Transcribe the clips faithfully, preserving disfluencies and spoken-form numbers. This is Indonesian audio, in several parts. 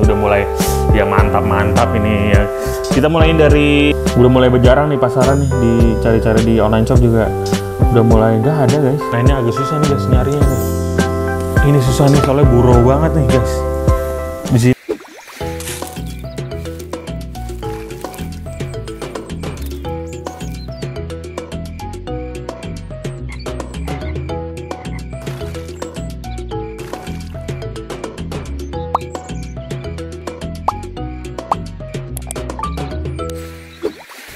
Udah mulai ya mantap-mantap ini ya. Kita mulai dari udah mulai berjarang nih pasaran nih, dicari-cari di online shop juga udah mulai nggak ada guys. Nah ini agak susah nih guys nyarinya guys. Ini susah nih soalnya burau banget nih guys. Di sini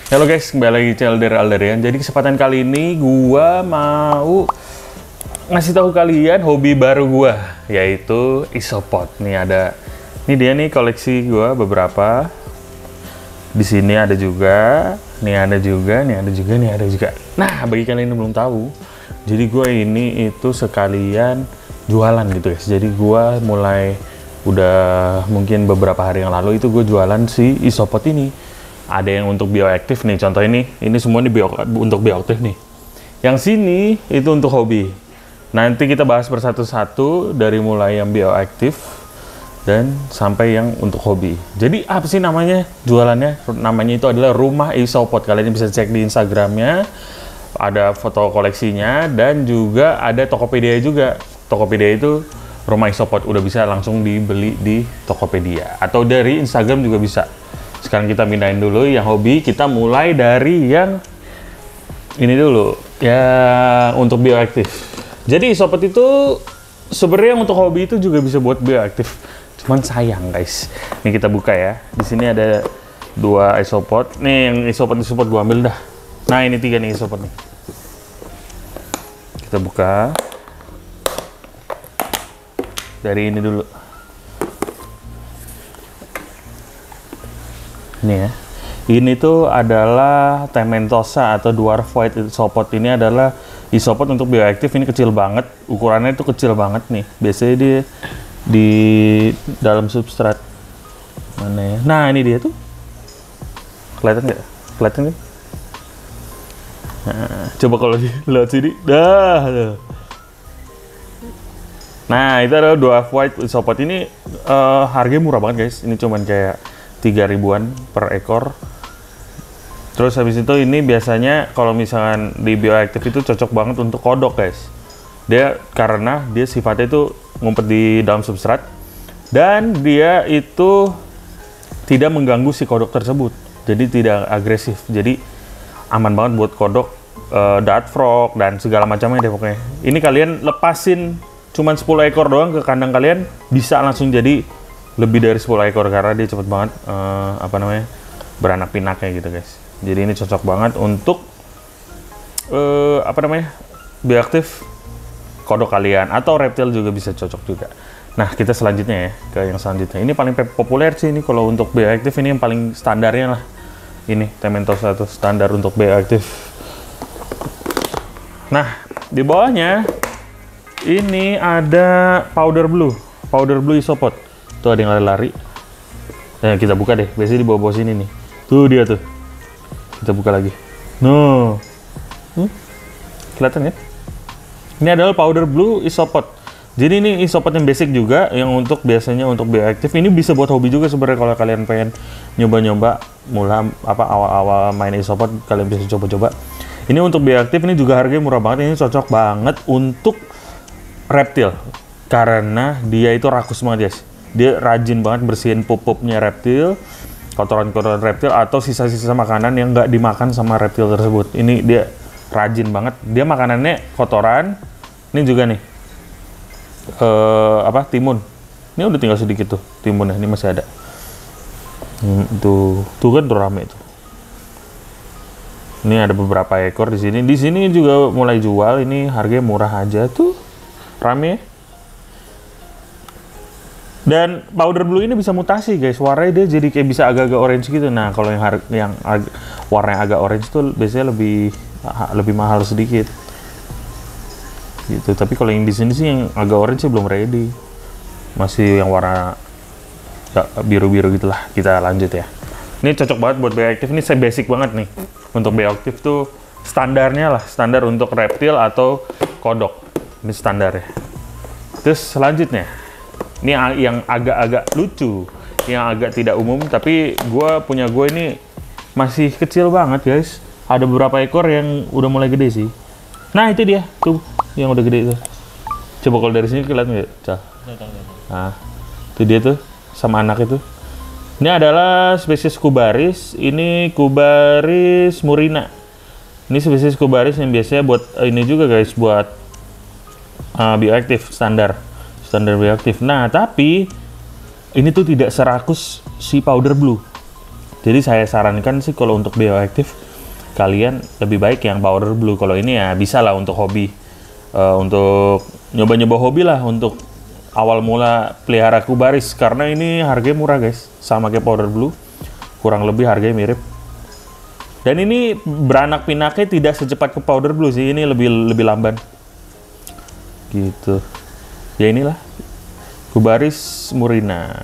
halo guys, kembali lagi di channel Dariel Aldarian. Jadi kesempatan kali ini gua mau ngasih tahu kalian hobi baru gua, yaitu isopod. Nih ada, ini dia nih koleksi gua beberapa. Di sini ada juga, nih ada juga, nih ada juga, nih ada juga. Nah bagi kalian yang belum tahu, jadi gua ini itu sekalian jualan gitu guys. Jadi gua mulai udah mungkin beberapa hari yang lalu itu gua jualan si isopod ini. Ada yang untuk bioaktif nih, contoh ini, ini semua ini bio, untuk bioaktif nih. Yang sini itu untuk hobi. Nanti kita bahas bersatu-satu dari mulai yang bioaktif dan sampai yang untuk hobi. Jadi apa sih namanya jualannya? Namanya itu adalah Rumah Isopod. Kalian bisa cek di Instagramnya, ada foto koleksinya dan juga ada Tokopedia juga. Tokopedia itu Rumah Isopod, udah bisa langsung dibeli di Tokopedia atau dari Instagram juga bisa. Sekarang kita pindahin dulu yang hobi, kita mulai dari yang ini dulu ya untuk bioaktif. Jadi isopod itu sebenarnya untuk hobi itu juga bisa buat bioaktif, cuman sayang guys. Ini kita buka ya, di sini ada dua isopod nih, yang isopod isopod gua ambil dah. Nah ini tiga nih isopod nih, kita buka dari ini dulu. Ini ya, ini tuh adalah tomentosa atau dwarf white isopod. Ini adalah isopod untuk bioaktif. Ini kecil banget, ukurannya itu kecil banget nih. Biasanya dia di dalam substrat mana ya? Nah ini dia tuh, kelihatan nggak? Kelihatan nggak? Nah, coba kalau lihat sini, dah. Nah itu adalah dwarf white isopod. Ini uh, harganya murah banget guys. Ini cuman kayak tiga ribuan per ekor. Terus habis itu ini biasanya kalau misalkan di bioaktif itu cocok banget untuk kodok guys. Dia karena dia sifatnya itu ngumpet di dalam substrat dan dia itu tidak mengganggu si kodok tersebut. Jadi tidak agresif. Jadi aman banget buat kodok, uh, dart frog dan segala macamnya deh pokoknya. Ini kalian lepasin cuman sepuluh ekor doang ke kandang kalian bisa langsung jadi lebih dari sepuluh ekor karena dia cepet banget uh, apa namanya beranak pinaknya gitu guys. Jadi ini cocok banget untuk uh, apa namanya bioaktif kodok kalian atau reptil juga bisa cocok juga. Nah kita selanjutnya ya ke yang selanjutnya. Ini paling populer sih ini kalau untuk bioaktif, ini yang paling standarnya lah. Ini tomentosa satu standar untuk bioaktif. Nah di bawahnya ini ada powder blue, powder blue isopod. Tuh ada yang lari-lari. Nah, kita buka deh. Biasanya di bawah-bawah sini nih. Tuh dia tuh. Kita buka lagi. No. Hmm? Kelihatan ya? Ini adalah powder blue isopod. Jadi ini isopod yang basic juga, yang untuk biasanya untuk bioaktif. Ini bisa buat hobi juga sebenarnya kalau kalian pengen nyoba-nyoba mula apa awal-awal main isopod, kalian bisa coba-coba. Ini untuk bioaktif, ini juga harganya murah banget. Ini cocok banget untuk reptil karena dia itu rakus banget guys. Dia rajin banget bersihin pup-pupnya reptil, kotoran-kotoran reptil atau sisa-sisa makanan yang nggak dimakan sama reptil tersebut. Ini dia rajin banget. Dia makanannya kotoran. Ini juga nih uh, apa timun. Ini udah tinggal sedikit tuh timunnya. Ini masih ada. Hmm, tuh, tuh kan tuh rame tuh. Ini ada beberapa ekor di sini. Di sini juga mulai jual. Ini harganya murah aja tuh. Rame. Dan powder blue ini bisa mutasi guys, warnanya dia jadi kayak bisa agak-agak orange gitu. Nah kalau yang yang ag warnanya agak orange tuh biasanya lebih lebih mahal sedikit gitu. Tapi kalau yang di sini sih yang agak orange sih belum ready, masih yang warna biru-biru gitulah. Kita lanjut ya. Ini cocok banget buat bioaktif. Ini saya basic banget nih untuk bioaktif tuh standarnya lah, standar untuk reptil atau kodok. Ini standarnya. Terus selanjutnya ini yang agak-agak lucu. yang agak tidak umum, tapi gue punya gue ini masih kecil banget guys. Ada beberapa ekor yang udah mulai gede sih. Nah itu dia, tuh yang udah gede itu. Coba kalau dari sini kelihatan nggak, Cah? Nah, itu dia tuh sama anak itu. Ini adalah spesies Cubaris. Ini Cubaris murina. Ini spesies Cubaris yang biasanya buat ini juga guys, buat uh, bioaktif standar, standar bioaktif. Nah tapi ini tuh tidak serakus si powder blue. Jadi saya sarankan sih kalau untuk bioaktif kalian lebih baik yang powder blue. Kalau ini ya bisa lah untuk hobi. Uh, untuk nyoba-nyoba hobi lah untuk awal mula pelihara Cubaris, karena ini harganya murah guys, sama kayak powder blue, kurang lebih harganya mirip. Dan ini beranak pinaknya tidak secepat ke powder blue sih, ini lebih lebih lamban gitu ya. Inilah Cubaris murina,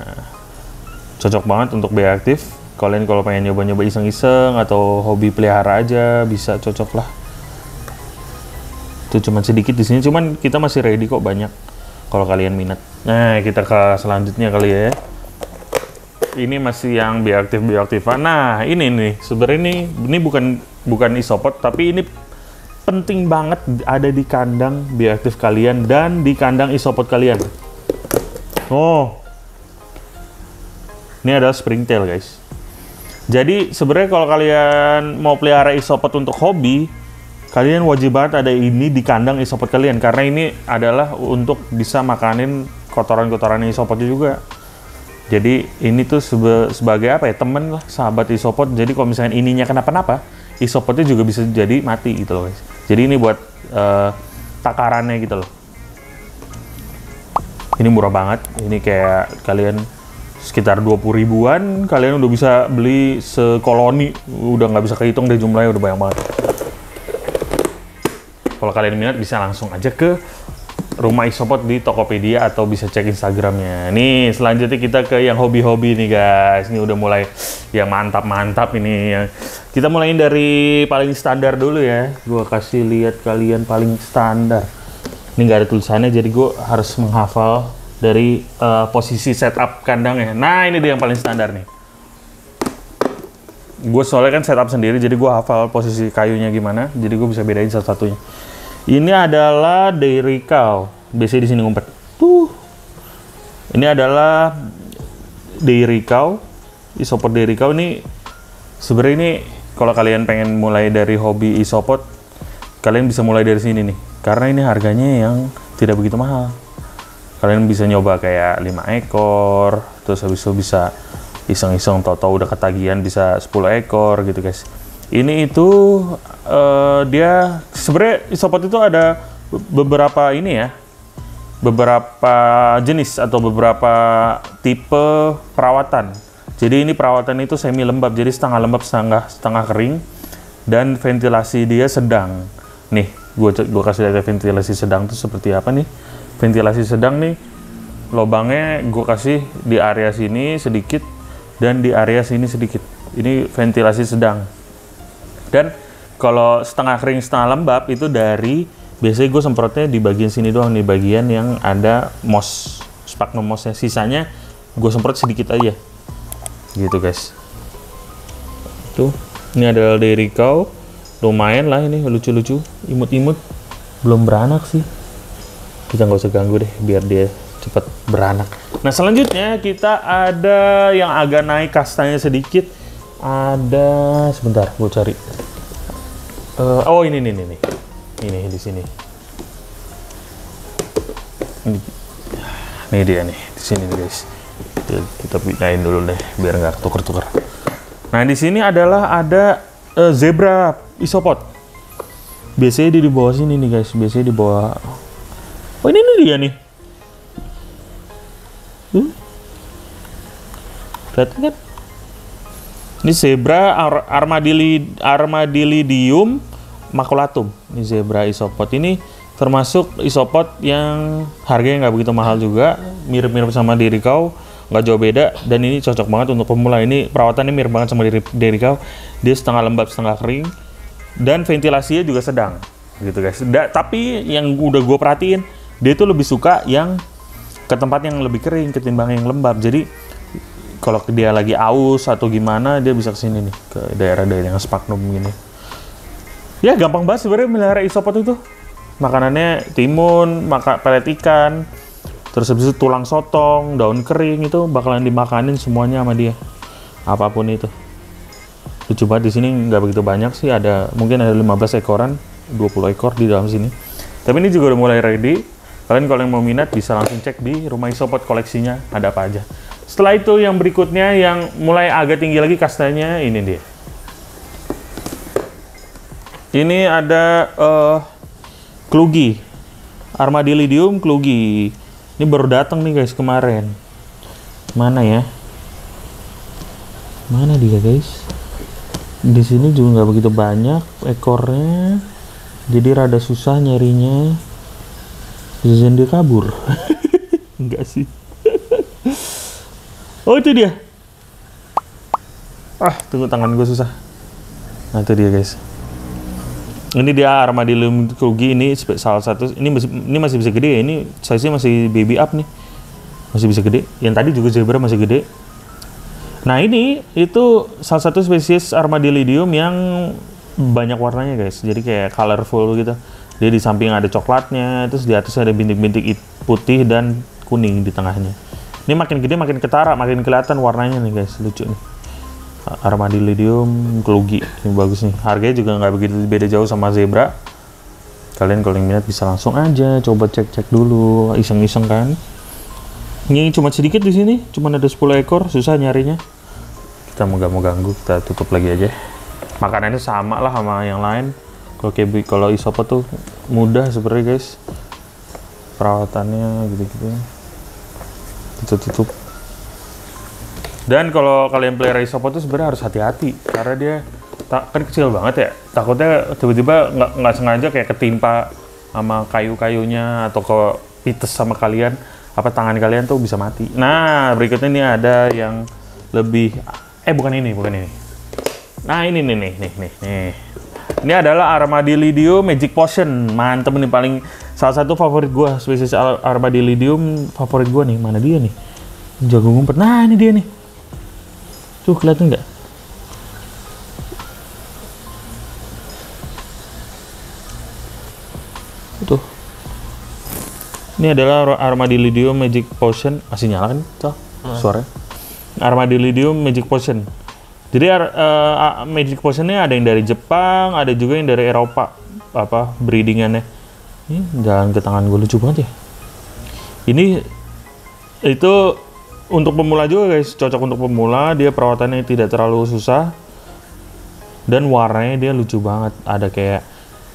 cocok banget untuk biaya aktif. Kalian kalau pengen nyoba-nyoba iseng-iseng atau hobi pelihara aja bisa, cocok lah. Itu cuman sedikit di sini, cuman kita masih ready kok banyak kalau kalian minat. Nah, kita ke selanjutnya kali ya. Ini masih yang bioaktif bioaktifan. Nah, ini nih sebenarnya ini ini bukan bukan isopod, tapi ini penting banget ada di kandang bioaktif kalian dan di kandang isopod kalian. Oh. Ini adalah springtail, guys. Jadi, sebenarnya kalau kalian mau pelihara isopod untuk hobi, kalian wajib banget ada ini di kandang isopod kalian, karena ini adalah untuk bisa makanin kotoran-kotoran isopodnya juga. Jadi ini tuh sebe sebagai apa ya, temen lah, sahabat isopod. Jadi kalau misalnya ininya kenapa-napa, isopodnya juga bisa jadi mati gitu loh guys. Jadi ini buat uh, takarannya gitu loh. Ini murah banget, ini kayak kalian sekitar dua puluh ribuan kalian udah bisa beli sekoloni. Udah nggak bisa kehitung deh jumlahnya, udah banyak banget. Kalau kalian minat bisa langsung aja ke Rumah Isopod di Tokopedia atau bisa cek Instagramnya. Nih selanjutnya kita ke yang hobi-hobi nih guys. Ini udah mulai yang mantap-mantap ini. Kita mulai dari paling standar dulu ya. Gua kasih lihat kalian paling standar. Ini nggak ada tulisannya jadi gue harus menghafal dari uh, posisi setup kandangnya. Nah ini dia yang paling standar nih. Gue soalnya kan setup sendiri jadi gue hafal posisi kayunya gimana. Jadi gue bisa bedain satu-satunya. Ini adalah derikau, biasanya di sini ngumpet. Tuh, ini adalah derikau, isopod derikau. Ini sebenarnya ini kalau kalian pengen mulai dari hobi isopod, kalian bisa mulai dari sini nih, karena ini harganya yang tidak begitu mahal. Kalian bisa nyoba kayak lima ekor, terus habis itu bisa iseng-iseng, tau-tau udah ketagihan bisa sepuluh ekor gitu guys. Ini itu uh, dia sebenarnya isopod itu ada beberapa ini ya, beberapa jenis atau beberapa tipe perawatan. Jadi ini perawatan itu semi lembab, jadi setengah lembab setengah setengah kering, dan ventilasi dia sedang. Nih, gua gua kasih lihat ventilasi sedang itu seperti apa nih. Ventilasi sedang nih, lubangnya gua kasih di area sini sedikit dan di area sini sedikit. Ini ventilasi sedang. Dan kalau setengah kering setengah lembab itu dari biasanya gue semprotnya di bagian sini doang, di bagian yang ada moss, sphagnum mossnya. Sisanya gue semprot sedikit aja gitu guys. Tuh, ini adalah derikau, lumayan lah ini, lucu-lucu, imut-imut, belum beranak sih, kita nggak usah ganggu deh biar dia cepat beranak. Nah selanjutnya kita ada yang agak naik kastanya sedikit. Ada sebentar, gue cari. Uh, oh ini, ini, ini, ini di sini. Ini, ini dia nih, di sini nih guys. Kita, kita pindahin dulu deh, biar nggak tuker-tuker. Nah di sini adalah ada uh, zebra isopod. Biasanya dia di bawah sini nih guys, biasanya di bawah. Oh ini, ini dia nih. Hmm? Kelihatan kan? Ini zebra ar armadilli Armadillidium maculatum. Ini zebra isopod, ini termasuk isopod yang harganya nggak begitu mahal juga, mirip-mirip sama derikau, nggak jauh beda. Dan ini cocok banget untuk pemula. Ini perawatannya mirip banget sama derikau, dia setengah lembab setengah kering dan ventilasinya juga sedang, gitu guys. Da tapi yang udah gue perhatiin, dia tuh lebih suka yang ke tempat yang lebih kering ketimbang yang lembab. Jadi kalau dia lagi aus atau gimana, dia bisa kesini nih, ke daerah-daerah yang spagnum gini. Ya gampang banget sebenarnya melihara isopod itu. Makanannya timun, maka pelet ikan, terus habis itu tulang sotong, daun kering itu bakalan dimakanin semuanya sama dia. Apapun itu. Lucu banget di sini nggak begitu banyak sih, ada mungkin ada lima belas ekoran, dua puluh ekor di dalam sini. Tapi ini juga udah mulai ready. Kalian kalau yang mau minat bisa langsung cek di Rumah Isopod koleksinya ada apa aja. Setelah itu yang berikutnya yang mulai agak tinggi lagi kastanya ini dia. Ini ada uh, klugii, Armadillidium klugii. Ini baru datang nih guys kemarin. Mana ya? Mana dia guys? Di sini juga nggak begitu banyak ekornya, jadi rada susah nyarinya. Zain dia kabur. Enggak sih. Oh itu dia. Ah tunggu tangan gue susah. Nah itu dia guys. Ini dia Armadillium klugii, ini salah satu. Ini masih, ini masih bisa gede ya. Ini size-nya masih baby up nih. Masih bisa gede. Yang tadi juga zebra masih gede. Nah ini itu salah satu spesies Armadillidium yang banyak warnanya guys. Jadi kayak colorful gitu. Dia di samping ada coklatnya, terus di atas ada bintik-bintik putih dan kuning di tengahnya. Ini makin gede makin ketara, makin kelihatan warnanya nih guys, lucu nih. Armadillidium klugii, ini bagus nih. Harganya juga nggak begitu beda jauh sama zebra. Kalian kalau yang minat bisa langsung aja coba cek-cek dulu, iseng-iseng kan. Ini cuma sedikit di sini, cuma ada sepuluh ekor, susah nyarinya. Kita nggak mau ganggu, kita tutup lagi aja. Makanannya sama lah sama yang lain. Oke, kalau isopod tuh mudah sebenarnya guys, perawatannya gitu-gitu, tutup-tutup. Dan kalau kalian pelihara isopod tuh sebenarnya harus hati-hati, karena dia tak, kan kecil banget ya, takutnya tiba-tiba nggak nggak sengaja kayak ketimpa sama kayu-kayunya atau ke pites sama kalian, apa tangan kalian tuh bisa mati. Nah berikutnya ini ada yang lebih, eh bukan ini, bukan ini. Nah ini nih nih nih nih. nih. Ini adalah Armadillidium magic potion. Mantep nih, paling salah satu favorit gua, spesies Armadillidium favorit gua nih. Mana dia nih? Jago ngumpet. Nah, ini dia nih. Tuh kelihatan nggak? Tuh. Ini adalah Armadillidium magic potion. Masih nyala kan? Tuh, suaranya. Armadillidium magic potion. Jadi uh, magic potionnya ada yang dari Jepang, ada juga yang dari Eropa, apa breedingannya. Ini jalan ke tangan gue lucu banget ya. Ini itu untuk pemula juga guys, cocok untuk pemula. Dia perawatannya tidak terlalu susah dan warnanya dia lucu banget. Ada kayak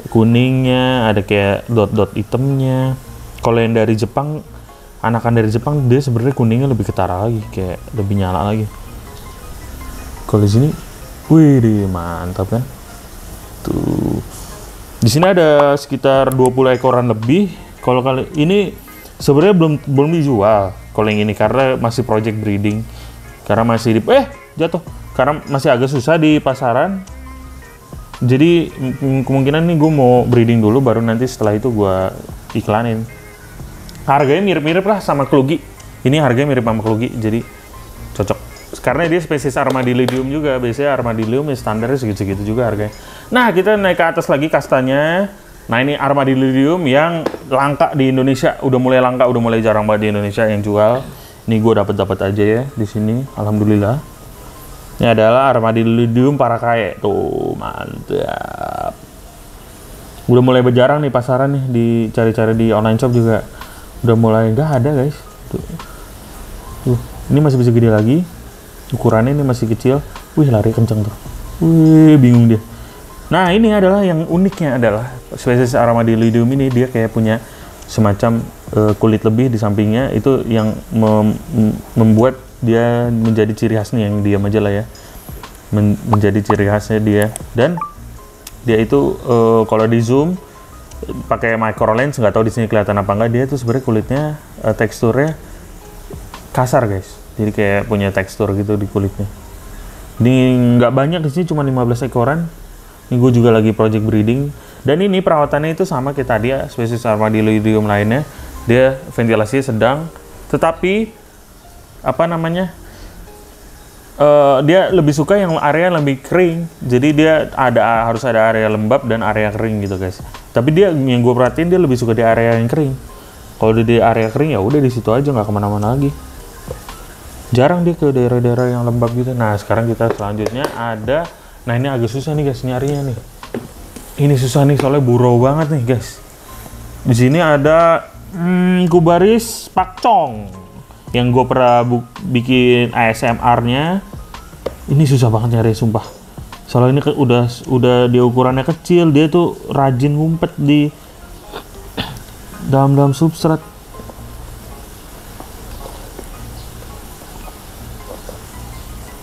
kuningnya, ada kayak dot-dot hitamnya. Kalau yang dari Jepang, anakan dari Jepang dia sebenarnya kuningnya lebih ketara lagi, kayak lebih nyala lagi. Kalau di sini, wih deh, mantap kan? Tuh, di sini ada sekitar dua puluh ekoran lebih. Kalau kali ini sebenarnya belum belum dijual. Kalau yang ini karena masih project breeding, karena masih di eh jatuh, karena masih agak susah di pasaran. Jadi kemungkinan nih gue mau breeding dulu, baru nanti setelah itu gue iklanin. Harganya mirip-mirip lah sama klugii. Ini harganya mirip sama klugii, jadi cocok. Karena dia spesies Armadillidium juga, biasanya Armadillium ya standarnya segitu-segitu juga harganya. Nah kita naik ke atas lagi kastanya. Nah ini Armadillidium yang langka di Indonesia, udah mulai langka, udah mulai jarang banget di Indonesia yang jual. Ini gue dapat-dapat aja ya di sini, alhamdulillah. Ini adalah Armadillidium para kaya, tuh mantap. Udah mulai berjarang nih pasaran nih, dicari-cari di online shop juga udah mulai nggak ada guys. Tuh. Tuh, ini masih bisa gede lagi. Ukurannya ini masih kecil. Wih lari kenceng tuh. Wih bingung dia. Nah ini adalah yang uniknya adalah spesies Armadillidium ini dia kayak punya semacam uh, kulit lebih di sampingnya. Itu yang mem membuat dia menjadi ciri khasnya yang diam aja lah ya. Men menjadi ciri khasnya dia. Dan dia itu uh, kalau di zoom pakai micro lens, nggak tahu di sini kelihatan apa enggak, dia itu sebenarnya kulitnya uh, teksturnya kasar guys. Jadi kayak punya tekstur gitu di kulitnya. Ini nggak banyak di sini, cuma lima belas ekoran. Ini gue juga lagi project breeding. Dan ini perawatannya itu sama kayak tadi ya, spesies Armadillidium lainnya. Dia ventilasinya sedang, tetapi apa namanya? uh, dia lebih suka yang area lebih kering. Jadi dia ada harus ada area lembab dan area kering gitu guys. Tapi dia yang gue perhatiin dia lebih suka di area yang kering. Kalau di area kering ya udah di situ aja nggak kemana-mana lagi. Jarang dia ke daerah-daerah yang lembab gitu. Nah sekarang kita selanjutnya ada, nah ini agak susah nih guys nyarinya nih. Ini susah nih soalnya burau banget nih guys. Di sini ada hmm, Cubaris Pak Chong yang gue pernah bikin A S M R-nya. Ini susah banget nyari sumpah. Soalnya ini ke, udah udah dia ukurannya kecil, dia tuh rajin ngumpet di dalam-dalam substrat.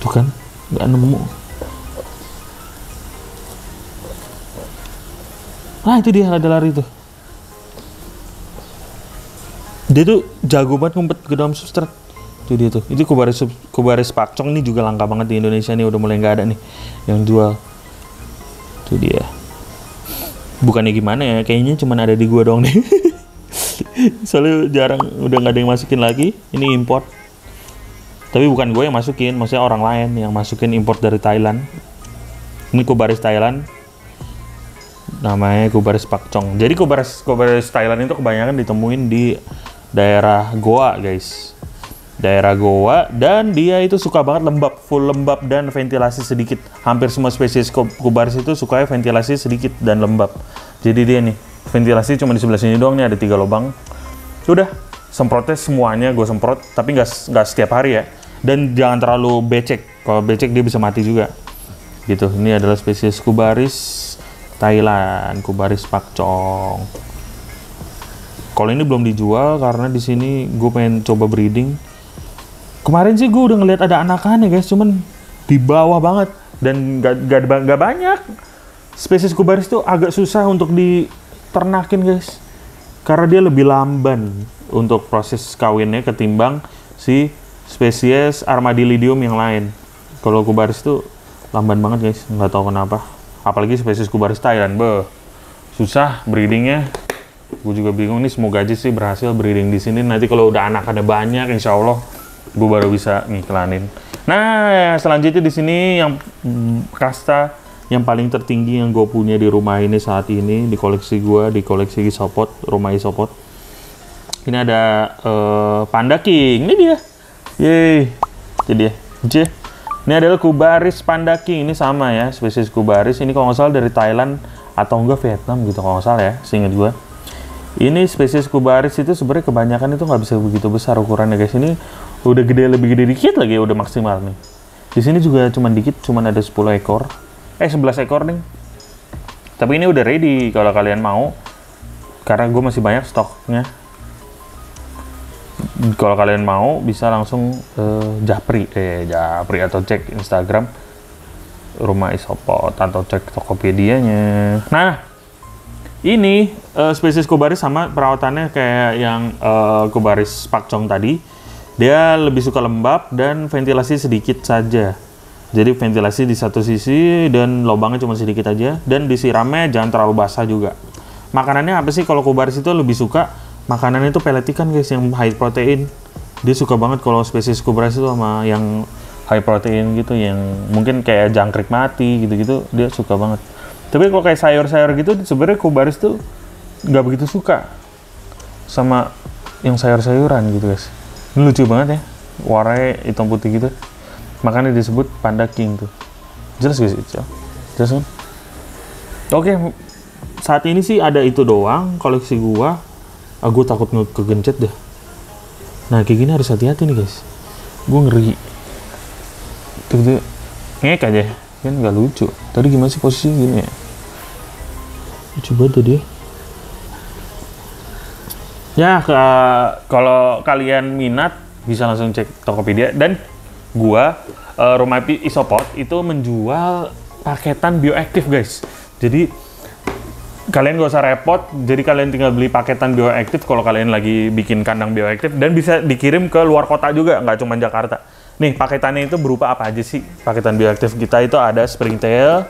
Tuh kan, nggak nemu. Nah itu dia ada lari tuh. Dia tuh jago banget ngumpet ke dalam substrat. Itu dia tuh. Itu Cubaris, Cubaris Pak Chong ini juga langka banget di Indonesia nih, udah mulai nggak ada nih yang jual. Itu dia. Bukannya gimana ya, kayaknya cuma ada di gua doang nih. Soalnya jarang, udah nggak ada yang masukin lagi. Ini import. Tapi bukan gue yang masukin, maksudnya orang lain yang masukin, import dari Thailand. Ini Cubaris Thailand. Namanya Cubaris Pak Chong. Jadi Cubaris Cubaris Thailand itu kebanyakan ditemuin di daerah Goa, guys. Daerah Goa, dan dia itu suka banget lembab, full lembab dan ventilasi sedikit. Hampir semua spesies Cubaris itu sukanya ventilasi sedikit dan lembab. Jadi dia nih, ventilasi cuma di sebelah sini doang nih, ada tiga lubang. Udah, semprotnya semuanya gue semprot, tapi nggak nggak setiap hari ya. Dan jangan terlalu becek. Kalau becek dia bisa mati juga. Gitu. Ini adalah spesies Cubaris Thailand, Cubaris Pak Chong. Kalau ini belum dijual karena di sini gue pengen coba breeding. Kemarin sih gue udah ngeliat ada anakannya guys, cuman di bawah banget dan gak, gak, gak banyak. Spesies Cubaris tuh agak susah untuk diternakin guys, karena dia lebih lamban untuk proses kawinnya ketimbang si spesies Armadillidium yang lain. Kalau Cubaris tuh lamban banget guys, nggak tahu kenapa. Apalagi spesies Cubaris Thailand, beh, susah breedingnya. Gue juga bingung nih, semoga aja sih berhasil breeding di sini. Nanti kalau udah anak ada banyak, insya Allah gue baru bisa ngiklanin. Nah, selanjutnya di sini yang kasta yang paling tertinggi yang gue punya di rumah ini saat ini di koleksi gue, di koleksi isopod, rumah isopod. Ini ada uh, panda king, ini dia, yey, itu dia, je. Ini adalah Cubaris panda king, ini sama ya, spesies Cubaris. Ini kalau nggak salah dari Thailand atau enggak Vietnam gitu kalau nggak salah ya, seingat gue. Ini spesies Cubaris itu sebenarnya kebanyakan itu nggak bisa begitu besar ukurannya guys. Ini udah gede, lebih gede dikit lagi, udah maksimal nih. Di sini juga cuman dikit, cuman ada sepuluh ekor. Eh, sebelas ekor nih. Tapi ini udah ready kalau kalian mau. Karena gue masih banyak stoknya. Kalau kalian mau bisa langsung uh, japri eh japri atau cek Instagram rumah isopod atau cek Tokopedianya. Nah, ini uh, spesies Cubaris sama perawatannya kayak yang uh, Cubaris Pak Chong tadi. Dia lebih suka lembab dan ventilasi sedikit saja. Jadi ventilasi di satu sisi dan lubangnya cuma sedikit aja, dan disiramnya jangan terlalu basah juga. Makanannya apa sih kalau Cubaris itu lebih suka? Makanannya itu pelet ikan guys, yang high protein. Dia suka banget kalau spesies Cubaris itu sama yang high protein gitu, yang mungkin kayak jangkrik mati gitu-gitu, dia suka banget. Tapi kalau kayak sayur-sayur gitu, sebenarnya Cubaris tuh nggak begitu suka sama yang sayur-sayuran gitu guys. Ini lucu banget ya, warnanya hitam putih gitu. Makanya disebut panda king tuh. Jelas guys itu? Jelas kan? Oke, saat ini sih ada itu doang koleksi gua. Ah, gue takut kegencet deh. Nah kayak gini harus hati-hati nih guys. Gue ngeri. Tuh-tuh. Ngek aja. Kan gak lucu. Tadi gimana sih posisi gini ya? Coba tuh dia. Ya kalau kalian minat bisa langsung cek Tokopedia. Dan gue uh, rumah isopod itu menjual paketan bioaktif guys. Jadi kalian gak usah repot, jadi kalian tinggal beli paketan bioaktif kalau kalian lagi bikin kandang bioaktif, dan bisa dikirim ke luar kota juga, nggak cuma Jakarta. Nih, paketannya itu berupa apa aja sih? Paketan bioaktif kita itu ada springtail,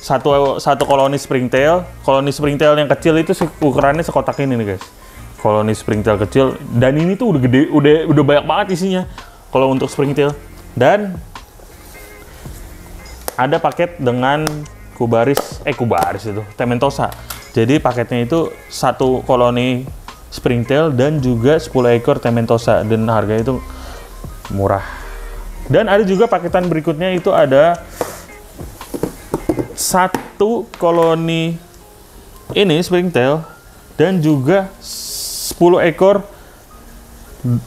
satu, satu koloni springtail, koloni springtail yang kecil itu ukurannya sekotak ini nih guys. Koloni springtail kecil, dan ini tuh udah gede, udah, udah banyak banget isinya kalau untuk springtail. Dan ada paket dengan Cubaris, eh Cubaris itu, tomentosa. Jadi paketnya itu satu koloni springtail dan juga sepuluh ekor tomentosa, dan harganya itu murah. Dan ada juga paketan berikutnya, itu ada satu koloni ini springtail dan juga sepuluh ekor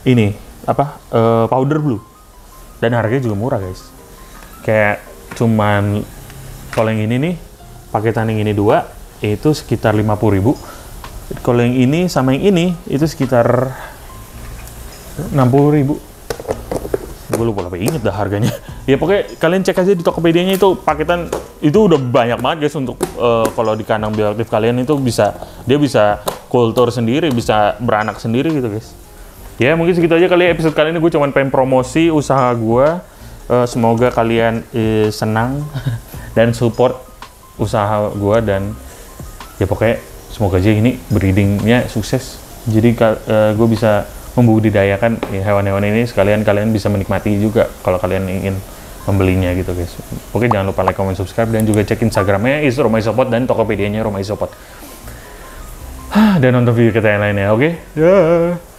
ini apa uh, powder blue, dan harganya juga murah guys, kayak cuman kalau yang ini nih, paketan yang ini dua, itu sekitar lima puluh ribu. Kalau yang ini sama yang ini, itu sekitar enam puluh ribu. Gue lupa, lupa inget dah harganya. Ya pokoknya kalian cek aja di Tokopedia-nya, itu paketan, itu udah banyak banget guys untuk uh, kalau di kandang bioaktif kalian itu bisa, dia bisa kultur sendiri, bisa beranak sendiri gitu guys. Ya mungkin segitu aja kali episode kali ini, gue cuman pengen promosi usaha gue. Uh, semoga kalian uh, senang dan support usaha gue, dan ya pokoknya semoga aja ini breedingnya sukses, jadi uh, gue bisa membudidayakan hewan-hewan ini sekalian kalian bisa menikmati juga kalau kalian ingin membelinya gitu guys. Oke, jangan lupa like, comment, subscribe, dan juga cek Instagramnya is Rumah Isopod dan Tokopedia-nya Rumah Isopod, dan nonton video kita yang lainnya. Oke, dah.